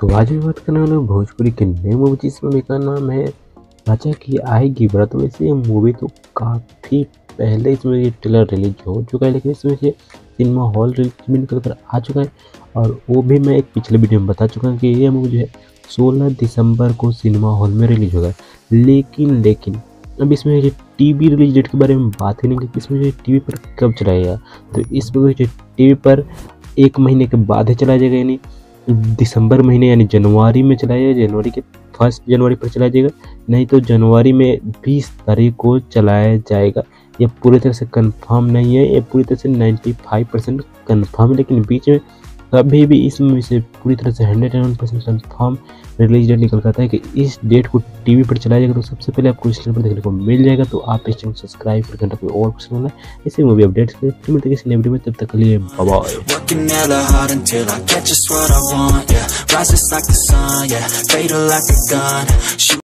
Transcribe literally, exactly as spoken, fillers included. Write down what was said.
तो आज मैं बात करने वाला हूँ भोजपुरी की नई मूवी जिसमें मेरा नाम है राजा की आएगी बरात। वैसे ये मूवी तो काफ़ी पहले इसमें ये ट्रेलर रिलीज हो चुका है, लेकिन इसमें से सिनेमा हॉल रिलीज भी निकल कर आ चुका है। और वो भी मैं एक पिछले वीडियो में बता चुका हूँ कि ये मूवी जो है सोलह दिसंबर को सिनेमा हॉल में रिलीज होगा। लेकिन लेकिन अब इसमें ये टीवी रिलीज डेट के बारे में बात ही नहीं की, इसमें जो टीवी पर कब चलाएगा। तो इस मूवी जो टीवी पर एक महीने के बाद ही चला जाएगा, यानी दिसंबर महीने यानी जनवरी में चलाया जाएगा। जनवरी के फर्स्ट जनवरी पर चलाया जाएगा, नहीं तो जनवरी में बीस तारीख को चलाया जाएगा। ये पूरी तरह से कंफर्म नहीं है, ये पूरी तरह से पचानवे परसेंट कन्फर्म है, लेकिन बीच में कभी भी इस मूवी से पूरी तरह से सौ परसेंट कन्फर्म रिलीज डेट निकल करता है कि इस डेट को टीवी पर चलाया जाएगा। तो सबसे पहले आपको इस चैनल पर देखने को मिल जाएगा, तो आप इस चैनल को सब्सक्राइब कर घंटा कोई और कुछ है इसी मूवी अपडेट्स के लिए इस वीडियो में। तब तक के लिए बाय बाय।